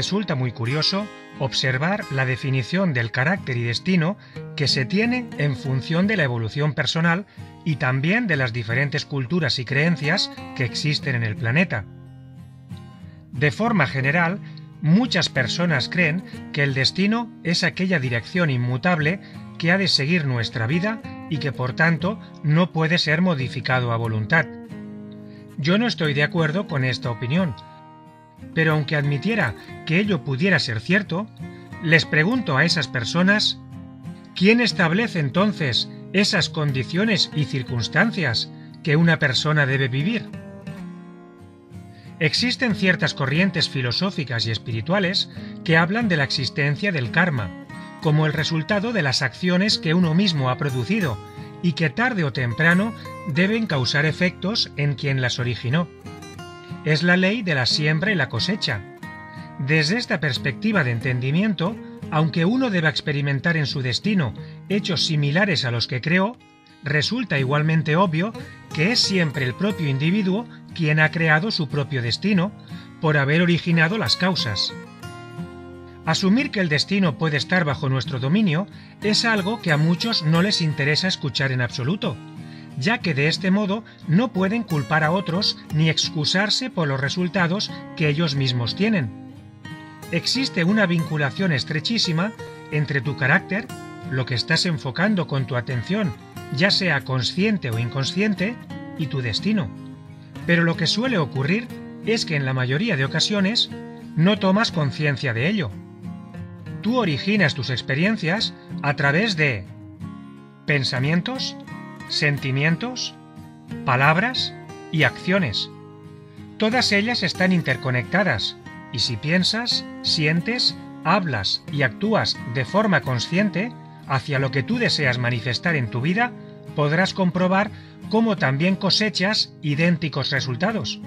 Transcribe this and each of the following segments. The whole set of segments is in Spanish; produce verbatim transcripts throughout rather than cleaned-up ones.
resulta muy curioso observar la definición del carácter y destino que se tiene en función de la evolución personal y también de las diferentes culturas y creencias que existen en el planeta. De forma general, muchas personas creen que el destino es aquella dirección inmutable que ha de seguir nuestra vida y que por tanto no puede ser modificado a voluntad. Yo no estoy de acuerdo con esta opinión, pero aunque admitiera que ello pudiera ser cierto, les pregunto a esas personas: ¿quién establece entonces esas condiciones y circunstancias que una persona debe vivir? Existen ciertas corrientes filosóficas y espirituales que hablan de la existencia del karma, como el resultado de las acciones que uno mismo ha producido y que tarde o temprano deben causar efectos en quien las originó. Es la ley de la siembra y la cosecha. Desde esta perspectiva de entendimiento, aunque uno deba experimentar en su destino hechos similares a los que creó, resulta igualmente obvio que es siempre el propio individuo quien ha creado su propio destino por haber originado las causas. Asumir que el destino puede estar bajo nuestro dominio es algo que a muchos no les interesa escuchar en absoluto, ya que de este modo no pueden culpar a otros ni excusarse por los resultados que ellos mismos tienen. Existe una vinculación estrechísima entre tu carácter, lo que estás enfocando con tu atención, ya sea consciente o inconsciente, y tu destino. Pero lo que suele ocurrir es que en la mayoría de ocasiones no tomas conciencia de ello. Tú originas tus experiencias a través de pensamientos, sentimientos, palabras y acciones. Todas ellas están interconectadas y si piensas, sientes, hablas y actúas de forma consciente hacia lo que tú deseas manifestar en tu vida, podrás comprobar cómo también cosechas idénticos resultados.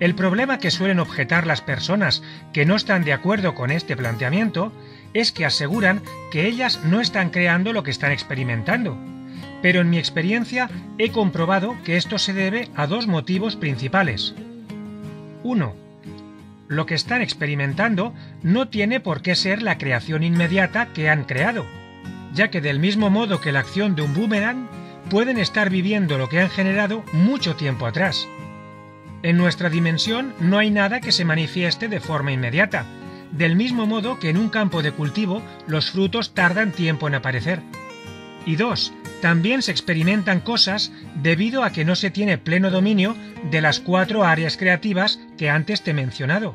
El problema que suelen objetar las personas que no están de acuerdo con este planteamiento es que aseguran que ellas no están creando lo que están experimentando. Pero en mi experiencia he comprobado que esto se debe a dos motivos principales. uno. Lo que están experimentando no tiene por qué ser la creación inmediata que han creado, ya que del mismo modo que la acción de un boomerang, pueden estar viviendo lo que han generado mucho tiempo atrás. En nuestra dimensión no hay nada que se manifieste de forma inmediata, del mismo modo que en un campo de cultivo los frutos tardan tiempo en aparecer. Y dos. También se experimentan cosas debido a que no se tiene pleno dominio de las cuatro áreas creativas que antes te he mencionado.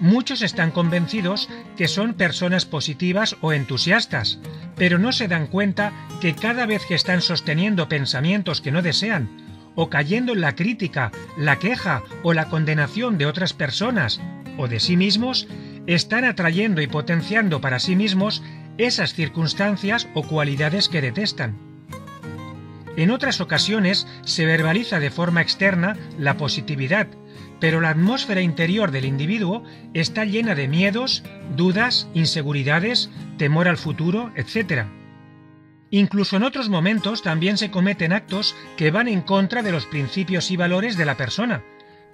Muchos están convencidos que son personas positivas o entusiastas, pero no se dan cuenta que cada vez que están sosteniendo pensamientos que no desean, o cayendo en la crítica, la queja o la condenación de otras personas o de sí mismos, están atrayendo y potenciando para sí mismos esas circunstancias o cualidades que detestan. En otras ocasiones se verbaliza de forma externa la positividad, pero la atmósfera interior del individuo está llena de miedos, dudas, inseguridades, temor al futuro, etcétera. Incluso en otros momentos también se cometen actos que van en contra de los principios y valores de la persona,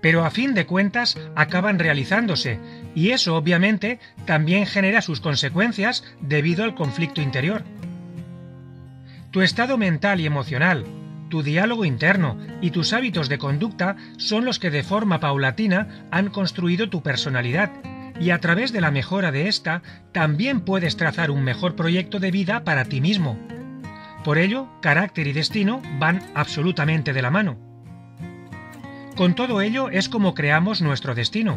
pero a fin de cuentas acaban realizándose, y eso obviamente también genera sus consecuencias debido al conflicto interior. Tu estado mental y emocional, tu diálogo interno y tus hábitos de conducta son los que de forma paulatina han construido tu personalidad, y a través de la mejora de esta también puedes trazar un mejor proyecto de vida para ti mismo. Por ello, carácter y destino van absolutamente de la mano. Con todo ello es como creamos nuestro destino.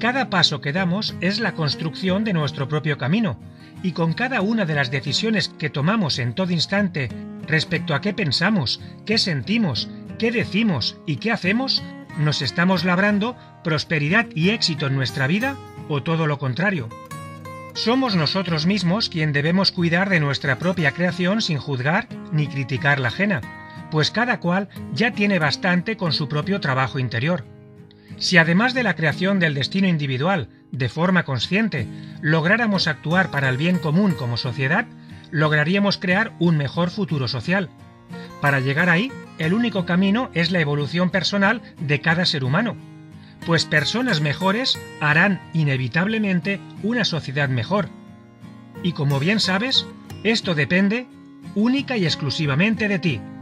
Cada paso que damos es la construcción de nuestro propio camino, y con cada una de las decisiones que tomamos en todo instante respecto a qué pensamos, qué sentimos, qué decimos y qué hacemos, nos estamos labrando prosperidad y éxito en nuestra vida o todo lo contrario. Somos nosotros mismos quien debemos cuidar de nuestra propia creación sin juzgar ni criticar la ajena, pues cada cual ya tiene bastante con su propio trabajo interior. Si además de la creación del destino individual, de forma consciente, lográramos actuar para el bien común como sociedad, lograríamos crear un mejor futuro social. Para llegar ahí, el único camino es la evolución personal de cada ser humano. pues personas mejores harán inevitablemente una sociedad mejor. Y como bien sabes, esto depende única y exclusivamente de ti.